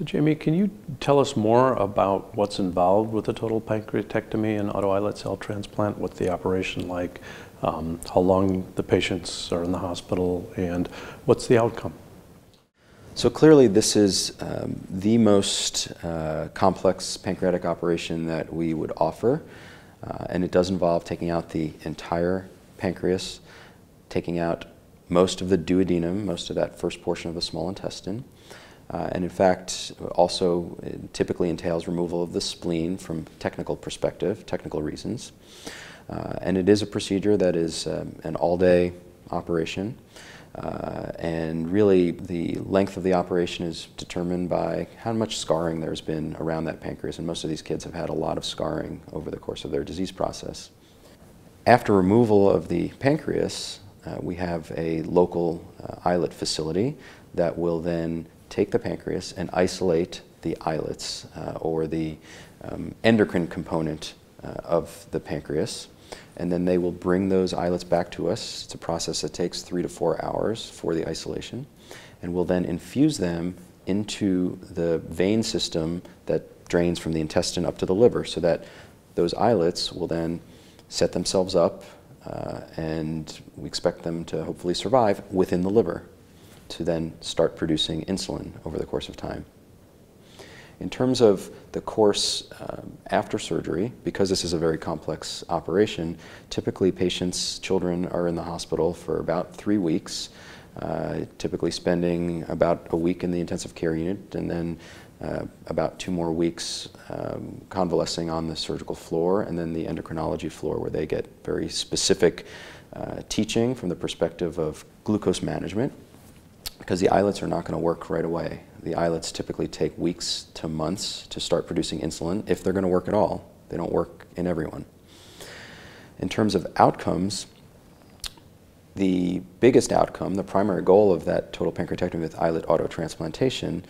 So Jamie, can you tell us more about what's involved with a total pancreatectomy and auto islet cell transplant? What's the operation like? How long the patients are in the hospital, and what's the outcome? So clearly this is the most complex pancreatic operation that we would offer, and it does involve taking out the entire pancreas, taking out most of the duodenum, most of that first portion of the small intestine, and in fact also typically entails removal of the spleen from technical perspective, technical reasons. And it is a procedure that is an all-day operation, and really the length of the operation is determined by how much scarring there's been around that pancreas, and most of these kids have had a lot of scarring over the course of their disease process. After removal of the pancreas, we have a local islet facility that will then take the pancreas and isolate the islets, or the endocrine component of the pancreas, and then they will bring those islets back to us. It's a process that takes 3 to 4 hours for the isolation, and we'll then infuse them into the vein system that drains from the intestine up to the liver, so that those islets will then set themselves up, and we expect them to hopefully survive within the liver to then start producing insulin over the course of time. In terms of the course after surgery, because this is a very complex operation, typically patients, children, are in the hospital for about 3 weeks, typically spending about a week in the intensive care unit, and then about 2 more weeks convalescing on the surgical floor, and then the endocrinology floor, where they get very specific teaching from the perspective of glucose management, because the islets are not going to work right away. The islets typically take weeks to months to start producing insulin, if they're going to work at all. They don't work in everyone. In terms of outcomes, the biggest outcome, the primary goal of that total pancreatectomy with islet autotransplantation,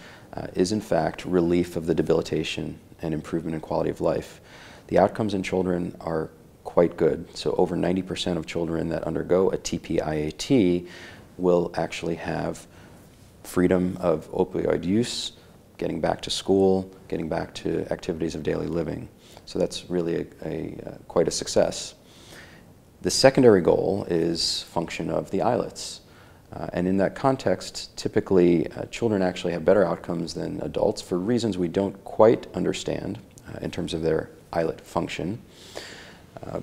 is in fact relief of the debilitation and improvement in quality of life. The outcomes in children are quite good. So over 90% of children that undergo a TPIAT will actually have freedom of opioid use, getting back to school, getting back to activities of daily living. So that's really quite a success. The secondary goal is function of the islets. And in that context, typically children actually have better outcomes than adults for reasons we don't quite understand in terms of their islet function.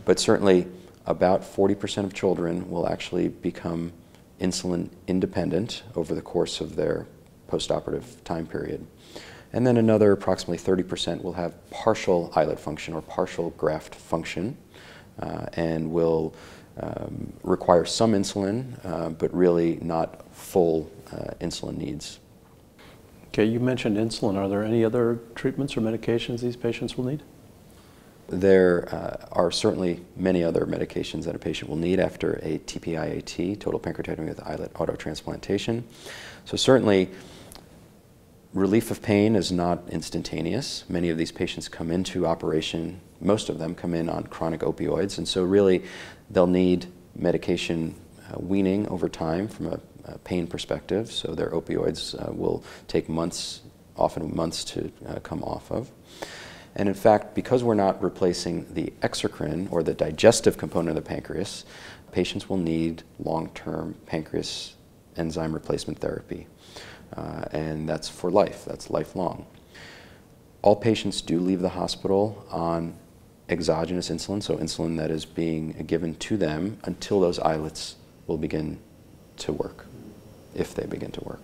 But certainly about 40% of children will actually become insulin independent over the course of their postoperative time period. And then another approximately 30% will have partial islet function or partial graft function, and will require some insulin, but really not full insulin needs. Okay, you mentioned insulin. Are there any other treatments or medications these patients will need? There are certainly many other medications that a patient will need after a TPIAT, total pancreatectomy with islet autotransplantation. So certainly relief of pain is not instantaneous. Many of these patients come into operation, most of them come in on chronic opioids, and so really they'll need medication weaning over time from a pain perspective, so their opioids will take months, often months, to come off of. And in fact, because we're not replacing the exocrine, or the digestive component of the pancreas, patients will need long-term pancreas enzyme replacement therapy. And that's for life, that's lifelong. All patients do leave the hospital on exogenous insulin, so insulin that is being given to them until those islets will begin to work, if they begin to work.